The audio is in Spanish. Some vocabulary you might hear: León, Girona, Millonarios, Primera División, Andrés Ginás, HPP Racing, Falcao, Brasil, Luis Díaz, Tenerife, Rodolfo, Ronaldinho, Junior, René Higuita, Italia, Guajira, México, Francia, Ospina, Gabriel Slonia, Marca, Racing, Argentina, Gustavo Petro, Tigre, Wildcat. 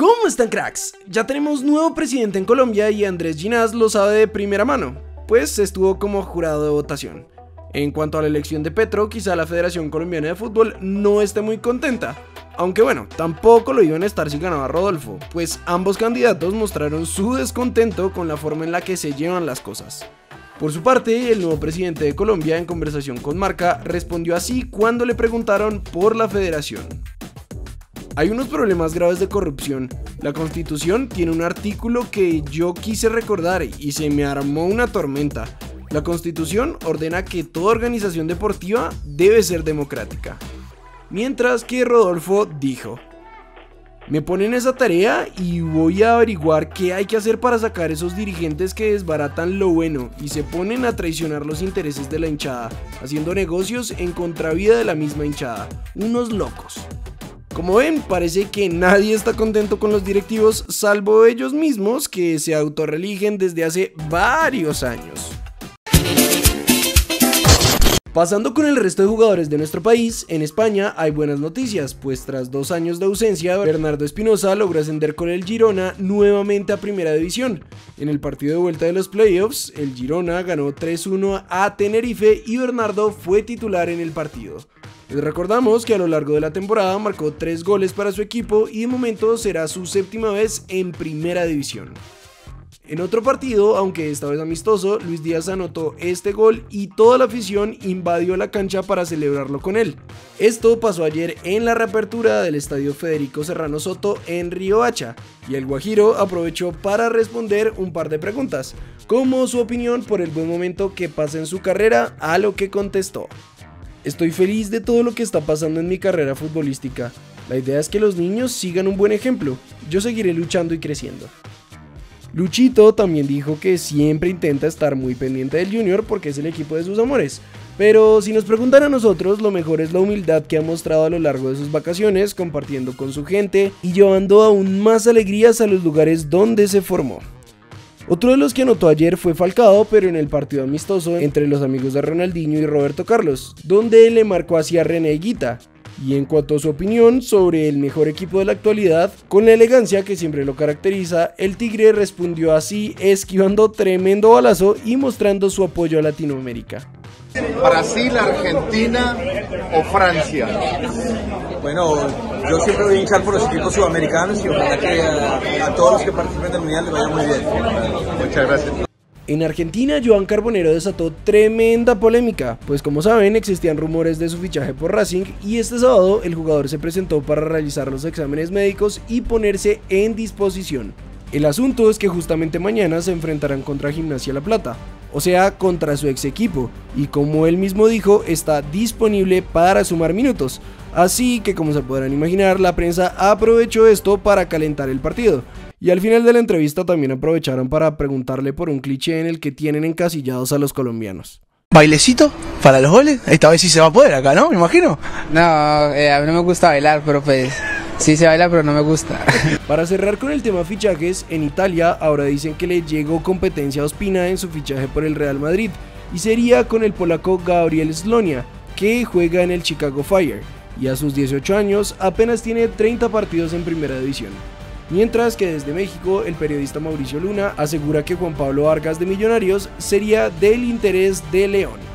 ¿Cómo están, cracks? Ya tenemos nuevo presidente en Colombia y Andrés Ginás lo sabe de primera mano, pues estuvo como jurado de votación. En cuanto a la elección de Petro, quizá la Federación Colombiana de Fútbol no esté muy contenta, aunque bueno, tampoco lo iban a estar si ganaba Rodolfo, pues ambos candidatos mostraron su descontento con la forma en la que se llevan las cosas. Por su parte, el nuevo presidente de Colombia, en conversación con Marca, respondió así cuando le preguntaron por la federación. Hay unos problemas graves de corrupción. La Constitución tiene un artículo que yo quise recordar y se me armó una tormenta. La Constitución ordena que toda organización deportiva debe ser democrática. Mientras que Rodolfo dijo: me ponen esa tarea y voy a averiguar qué hay que hacer para sacar esos dirigentes que desbaratan lo bueno y se ponen a traicionar los intereses de la hinchada, haciendo negocios en contravía de la misma hinchada. Unos locos. Como ven, parece que nadie está contento con los directivos, salvo ellos mismos, que se autorreeligen desde hace varios años. Pasando con el resto de jugadores de nuestro país, en España hay buenas noticias, pues tras 2 años de ausencia, Bernardo Espinosa logró ascender con el Girona nuevamente a Primera División. En el partido de vuelta de los playoffs, el Girona ganó 3-1 a Tenerife y Bernardo fue titular en el partido. Les recordamos que a lo largo de la temporada marcó 3 goles para su equipo y de momento será su 7ª vez en Primera División. En otro partido, aunque esta vez amistoso, Luis Díaz anotó este gol y toda la afición invadió la cancha para celebrarlo con él. Esto pasó ayer en la reapertura del Estadio Federico Serrano Soto en Río Hacha, y el Guajiro aprovechó para responder un par de preguntas, como su opinión por el buen momento que pasa en su carrera, a lo que contestó: estoy feliz de todo lo que está pasando en mi carrera futbolística. La idea es que los niños sigan un buen ejemplo. Yo seguiré luchando y creciendo. Luchito también dijo que siempre intenta estar muy pendiente del Junior porque es el equipo de sus amores, pero si nos preguntan a nosotros, lo mejor es la humildad que ha mostrado a lo largo de sus vacaciones, compartiendo con su gente y llevando aún más alegrías a los lugares donde se formó. Otro de los que anotó ayer fue Falcao, pero en el partido amistoso entre los amigos de Ronaldinho y Roberto Carlos, donde le marcó hacia René Higuita. Y en cuanto a su opinión sobre el mejor equipo de la actualidad, con la elegancia que siempre lo caracteriza, el Tigre respondió así, esquivando tremendo balazo y mostrando su apoyo a Latinoamérica. ¿Brasil, Argentina o Francia? Bueno, yo siempre voy a hinchar por los equipos sudamericanos y ojalá que a todos los que participen del mundial les vaya muy bien. Muchas gracias. En Argentina, Johan Carbonero desató tremenda polémica, pues como saben existían rumores de su fichaje por Racing y este sábado el jugador se presentó para realizar los exámenes médicos y ponerse en disposición. El asunto es que justamente mañana se enfrentarán contra Gimnasia La Plata, o sea, contra su ex equipo, y como él mismo dijo, está disponible para sumar minutos, así que como se podrán imaginar, la prensa aprovechó esto para calentar el partido. Y al final de la entrevista también aprovecharon para preguntarle por un cliché en el que tienen encasillados a los colombianos. ¿Bailecito para los goles? Esta vez sí se va a poder acá, ¿no? Me imagino. No, a mí no me gusta bailar, pero pues sí se baila, pero no me gusta. Para cerrar con el tema fichajes, en Italia ahora dicen que le llegó competencia a Ospina en su fichaje por el Real Madrid, y sería con el polaco Gabriel Slonia, que juega en el Chicago Fire, y a sus 18 años apenas tiene 30 partidos en Primera División. Mientras que desde México, el periodista Mauricio Luna asegura que Juan Pablo Vargas de Millonarios sería del interés de León.